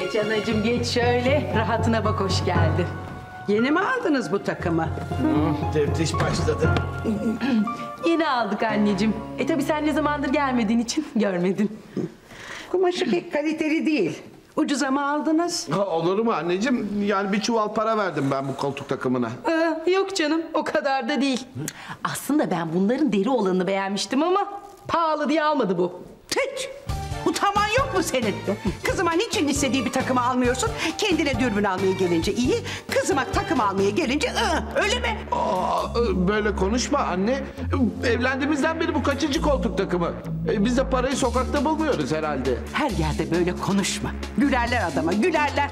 Geç anacığım, geç şöyle. Rahatına bak, hoş geldin. Yeni mi aldınız bu takımı? Teftiş başladı. Yeni aldık anneciğim. Tabii sen ne zamandır gelmediğin için görmedin. Kumaşı pek kaliteli değil. Ucuza mı aldınız? Olur mu anneciğim? Yani bir çuval para verdim ben bu koltuk takımına. Yok canım, o kadar da değil. Aslında ben bunların deri olanını beğenmiştim ama pahalı diye almadı bu. Hiç! Utaman yok mu senin? Kızıma niçin istediği bir takımı almıyorsun? Kendine dürbün almaya gelince iyi, kızıma takım almaya gelince öyle mi? Böyle konuşma anne. Evlendiğimizden beri bu kaçıncı koltuk takımı? Biz de parayı sokakta bulmuyoruz herhalde. Her yerde böyle konuşma. Gülerler adama, gülerler.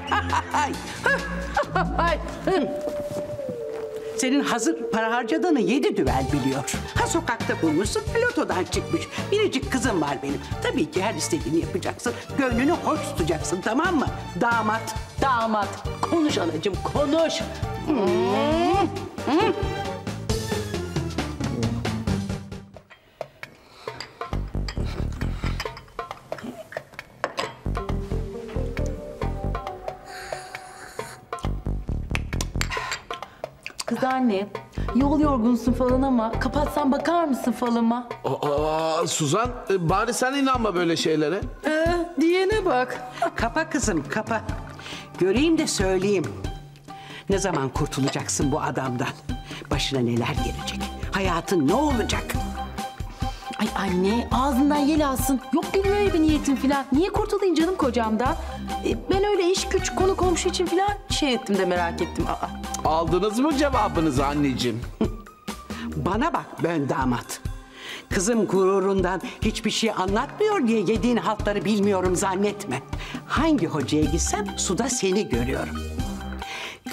Senin hazır para harcadığını 7 düvel biliyor. Ha sokakta bulmuşsun, lotodan çıkmış. Biricik kızım var benim. Tabii ki her istediğini yapacaksın. Gönlünü hoş tutacaksın, tamam mı? Damat, damat. Konuş anacığım, konuş. Kız anne, yol yorgunsun falan ama kapatsan bakar mısın falıma? Suzan, bari sen inanma böyle şeylere. Diyene bak. Kapa kızım, kapa. Göreyim de söyleyeyim. Ne zaman kurtulacaksın bu adamdan? Başına neler gelecek? Hayatın ne olacak? Ay anne, ağzından yel alsın. Yok gülüyor evi niyetin filan. Niye kurtulayım canım kocamda? Ben öyle iş güç, konu komşu için filan şey ettim de merak ettim. Aldınız mı cevabınızı anneciğim? Bana bak ben damat. Kızım gururundan hiçbir şey anlatmıyor diye yediğin haltları bilmiyorum zannetme. Hangi hocaya gitsem suda seni görüyorum.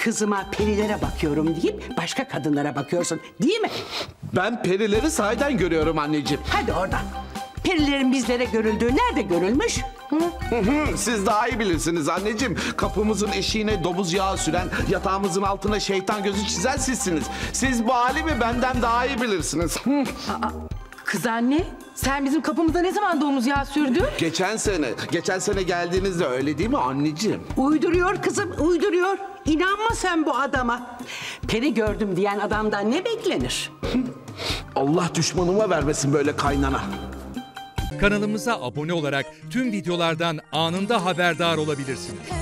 Kızıma perilere bakıyorum deyip başka kadınlara bakıyorsun değil mi? Ben perileri sahiden görüyorum anneciğim. Hadi oradan. Perilerin bizlere görüldüğü nerede görülmüş? Siz daha iyi bilirsiniz anneciğim. Kapımızın eşiğine domuz yağı süren, yatağımızın altına şeytan gözü çizen sizsiniz. Siz bu halimi benden daha iyi bilirsiniz. Kız anne, sen bizim kapımıza ne zaman domuz yağı sürdün? Geçen sene geldiğinizde öyle değil mi anneciğim? Uyduruyor kızım, uyduruyor. İnanma sen bu adama. Peri gördüm diyen adamdan ne beklenir? Allah düşmanıma vermesin böyle kaynana. Kanalımıza abone olarak tüm videolardan anında haberdar olabilirsiniz.